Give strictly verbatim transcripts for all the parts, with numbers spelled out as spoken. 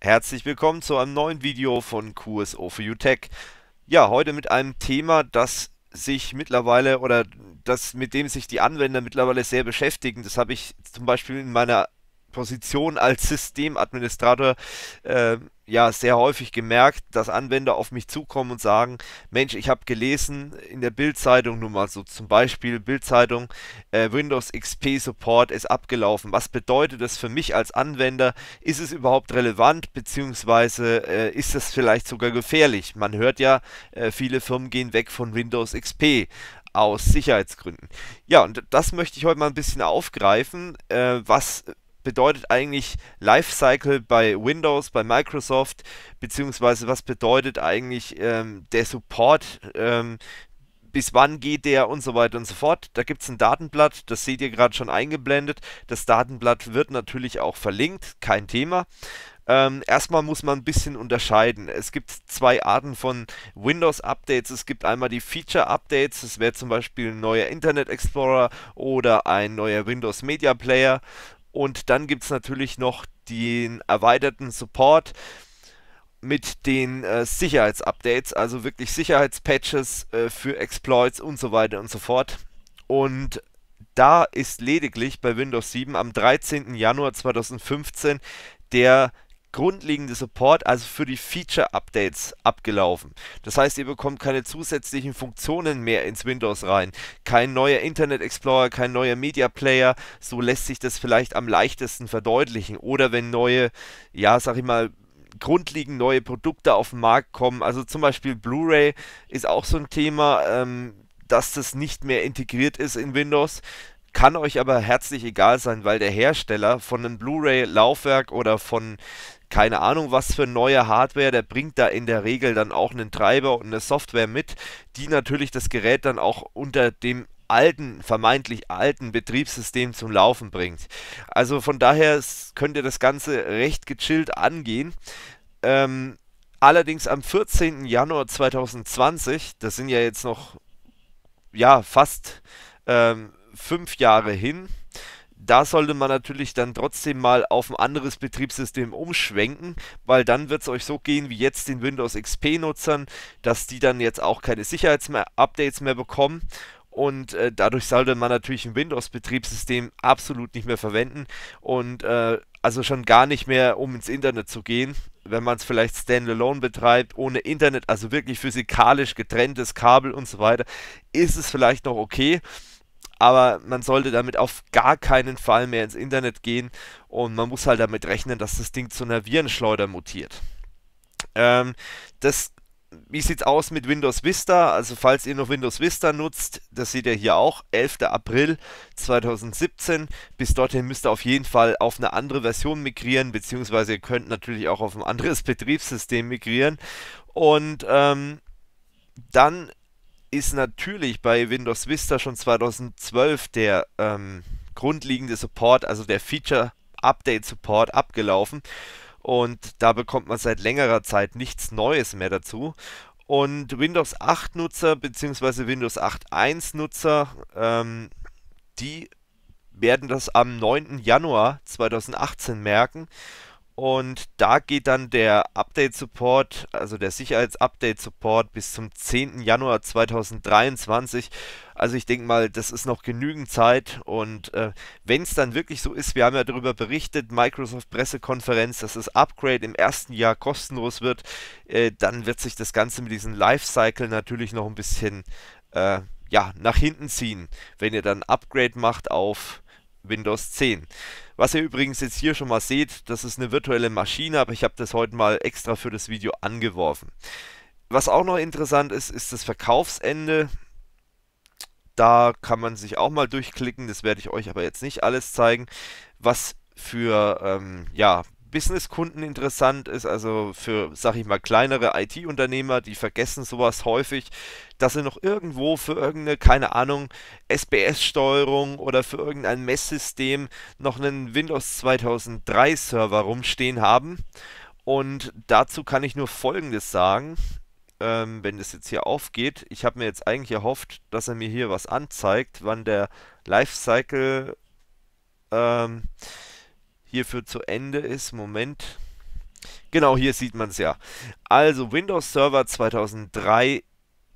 Herzlich willkommen zu einem neuen Video von Q S O for You Tech. Ja, heute mit einem Thema, das sich mittlerweile oder das mit dem sich die Anwender mittlerweile sehr beschäftigen. Das habe ich zum Beispiel in meiner Position als Systemadministrator äh, ja sehr häufig gemerkt, dass Anwender auf mich zukommen und sagen: Mensch, ich habe gelesen in der Bildzeitung, nun mal so zum Beispiel Bildzeitung, äh, Windows X P Support ist abgelaufen. Was bedeutet das für mich als Anwender? Ist es überhaupt relevant, beziehungsweise äh, ist das vielleicht sogar gefährlich? Man hört ja, äh, viele Firmen gehen weg von Windows X P aus Sicherheitsgründen. Ja, und das möchte ich heute mal ein bisschen aufgreifen, äh, was bedeutet eigentlich Lifecycle bei Windows, bei Microsoft, beziehungsweise was bedeutet eigentlich ähm, der Support, ähm, bis wann geht der und so weiter und so fort. Da gibt es ein Datenblatt, das seht ihr gerade schon eingeblendet. Das Datenblatt wird natürlich auch verlinkt, kein Thema. Ähm, erstmal muss man ein bisschen unterscheiden. Es gibt zwei Arten von Windows-Updates. Es gibt einmal die Feature-Updates, das wäre zum Beispiel ein neuer Internet Explorer oder ein neuer Windows Media Player. Und dann gibt es natürlich noch den erweiterten Support mit den äh, Sicherheitsupdates, also wirklich Sicherheitspatches äh, für Exploits und so weiter und so fort. Und da ist lediglich bei Windows sieben am dreizehnten Januar zweitausendfünfzehn der grundlegende Support, also für die Feature-Updates, abgelaufen. Das heißt, ihr bekommt keine zusätzlichen Funktionen mehr ins Windows rein. Kein neuer Internet Explorer, kein neuer Media Player, so lässt sich das vielleicht am leichtesten verdeutlichen. Oder wenn neue, ja, sag ich mal, grundlegend neue Produkte auf den Markt kommen, also zum Beispiel Blu-ray ist auch so ein Thema, ähm, dass das nicht mehr integriert ist in Windows. Kann euch aber herzlich egal sein, weil der Hersteller von einem Blu-ray-Laufwerk oder von keine Ahnung was für neue Hardware, der bringt da in der Regel dann auch einen Treiber und eine Software mit, die natürlich das Gerät dann auch unter dem alten, vermeintlich alten Betriebssystem zum Laufen bringt. Also von daher könnt ihr das Ganze recht gechillt angehen. Ähm, allerdings am vierzehnten Januar zweitausendzwanzig, das sind ja jetzt noch ja fast ähm, fünf Jahre hin, da sollte man natürlich dann trotzdem mal auf ein anderes Betriebssystem umschwenken, weil dann wird es euch so gehen wie jetzt den Windows X P Nutzern, dass die dann jetzt auch keine Sicherheitsupdates mehr bekommen und äh, dadurch sollte man natürlich ein Windows Betriebssystem absolut nicht mehr verwenden und äh, also schon gar nicht mehr, um ins Internet zu gehen, wenn man es vielleicht standalone betreibt, ohne Internet, also wirklich physikalisch getrenntes Kabel und so weiter, ist es vielleicht noch okay. Aber man sollte damit auf gar keinen Fall mehr ins Internet gehen und man muss halt damit rechnen, dass das Ding zu einer Virenschleuder mutiert. Ähm, das, wie sieht es aus mit Windows Vista? Also falls ihr noch Windows Vista nutzt, das seht ihr hier auch, elfter April zweitausendsiebzehn. Bis dorthin müsst ihr auf jeden Fall auf eine andere Version migrieren, beziehungsweise ihr könnt natürlich auch auf ein anderes Betriebssystem migrieren. Und ähm, dann ist natürlich bei Windows Vista schon zweitausendzwölf der ähm, grundlegende Support, also der Feature-Update-Support, abgelaufen und da bekommt man seit längerer Zeit nichts Neues mehr dazu. Und Windows acht-Nutzer bzw. Windows acht Punkt eins-Nutzer, ähm, die werden das am neunten Januar zweitausendachtzehn merken. Und da geht dann der Update-Support, also der Sicherheits-Update-Support bis zum zehnten Januar zweitausenddreiundzwanzig. Also ich denke mal, das ist noch genügend Zeit. Und äh, wenn es dann wirklich so ist, wir haben ja darüber berichtet, Microsoft-Pressekonferenz, dass das Upgrade im ersten Jahr kostenlos wird, äh, dann wird sich das Ganze mit diesem Lifecycle natürlich noch ein bisschen äh, ja, nach hinten ziehen, wenn ihr dann ein Upgrade macht auf Windows zehn. Was ihr übrigens jetzt hier schon mal seht, das ist eine virtuelle Maschine, aber ich habe das heute mal extra für das Video angeworfen. Was auch noch interessant ist, ist das Verkaufsende. Da kann man sich auch mal durchklicken, das werde ich euch aber jetzt nicht alles zeigen. Was für ähm, ja, Businesskunden interessant ist, also für, sag ich mal, kleinere I T-Unternehmer, die vergessen sowas häufig, dass sie noch irgendwo für irgendeine, keine Ahnung, S B S-Steuerung oder für irgendein Messsystem noch einen Windows zweitausenddrei Server rumstehen haben. Und dazu kann ich nur Folgendes sagen, ähm, wenn das jetzt hier aufgeht. Ich habe mir jetzt eigentlich erhofft, dass er mir hier was anzeigt, wann der Lifecycle ähm, hierfür zu Ende ist. Moment, Genau, hier sieht man es ja. Also Windows Server zweitausenddrei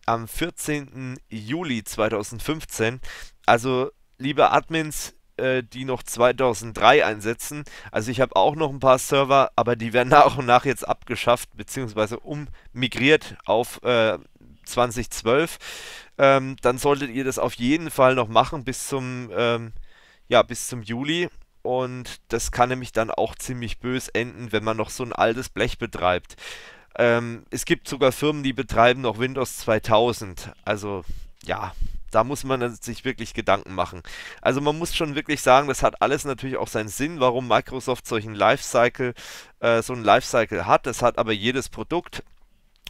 am vierzehnten Juli zweitausendfünfzehn. Also liebe Admins, äh, die noch zweitausenddrei einsetzen. Also ich habe auch noch ein paar Server, aber die werden nach und nach jetzt abgeschafft bzw. ummigriert auf äh, zweitausendzwölf. Ähm, dann solltet ihr das auf jeden Fall noch machen bis zum, ähm, ja, bis zum Juli. Und das kann nämlich dann auch ziemlich bös enden, wenn man noch so ein altes Blech betreibt. Ähm, es gibt sogar Firmen, die betreiben noch Windows zweitausend. Also ja, da muss man sich wirklich Gedanken machen. Also man muss schon wirklich sagen, das hat alles natürlich auch seinen Sinn, warum Microsoft solchen Lifecycle, äh, so einen Lifecycle hat. Das hat aber jedes Produkt.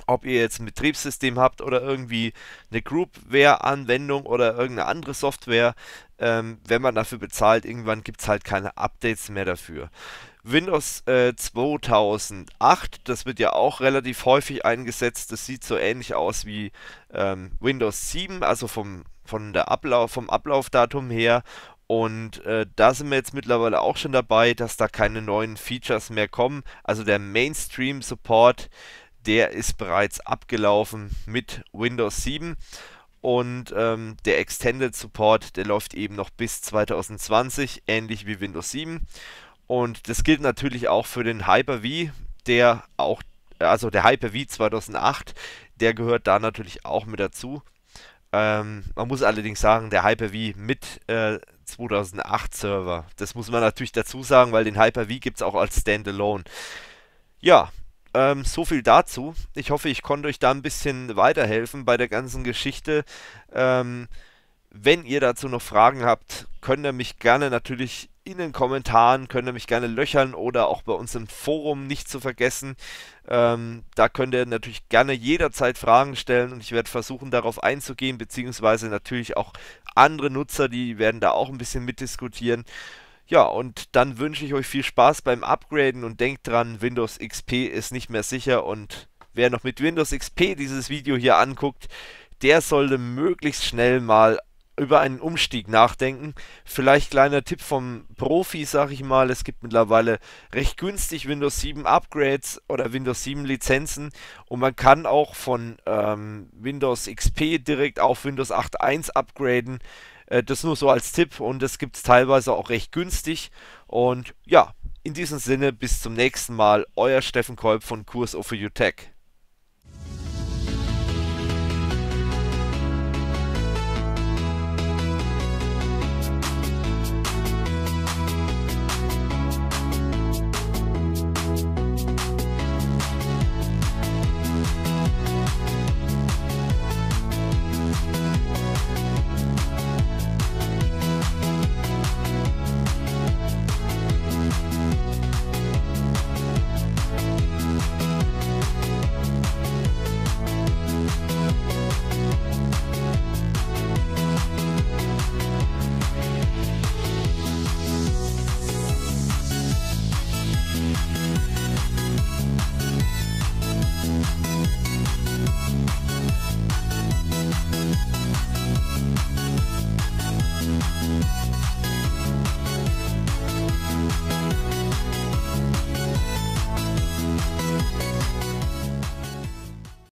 Ob ihr jetzt ein Betriebssystem habt oder irgendwie eine Groupware-Anwendung oder irgendeine andere Software, ähm, wenn man dafür bezahlt, irgendwann gibt es halt keine Updates mehr dafür. Windows äh, zweitausendacht, das wird ja auch relativ häufig eingesetzt, das sieht so ähnlich aus wie ähm, Windows sieben, also vom, von der Ablauf, vom Ablaufdatum her. Und äh, da sind wir jetzt mittlerweile auch schon dabei, dass da keine neuen Features mehr kommen. Also der Mainstream-Support, der ist bereits abgelaufen mit Windows sieben und ähm, der Extended Support, der läuft eben noch bis zweitausendzwanzig, ähnlich wie Windows sieben. Und das gilt natürlich auch für den Hyper-V, der auch, also der Hyper-V zweitausendacht, der gehört da natürlich auch mit dazu. Ähm, man muss allerdings sagen, der Hyper-V mit äh, zweitausendacht Server, das muss man natürlich dazu sagen, weil den Hyper-V gibt es auch als Standalone. Ja, Ähm, so viel dazu. Ich hoffe, ich konnte euch da ein bisschen weiterhelfen bei der ganzen Geschichte. Ähm, wenn ihr dazu noch Fragen habt, könnt ihr mich gerne natürlich in den Kommentaren, könnt ihr mich gerne löchern oder auch bei uns im Forum nicht zu vergessen. Ähm, da könnt ihr natürlich gerne jederzeit Fragen stellen und ich werde versuchen, darauf einzugehen, beziehungsweise natürlich auch andere Nutzer, die werden da auch ein bisschen mitdiskutieren. Ja, und dann wünsche ich euch viel Spaß beim Upgraden und denkt dran, Windows X P ist nicht mehr sicher und wer noch mit Windows X P dieses Video hier anguckt, der sollte möglichst schnell mal über einen Umstieg nachdenken. Vielleicht kleiner Tipp vom Profi, sag ich mal, es gibt mittlerweile recht günstig Windows sieben Upgrades oder Windows sieben Lizenzen und man kann auch von ähm, Windows X P direkt auf Windows acht Punkt eins upgraden. Das nur so als Tipp und das gibt es teilweise auch recht günstig. Und ja, in diesem Sinne bis zum nächsten Mal. Euer Steffen Kolb von Q S O for You Tech.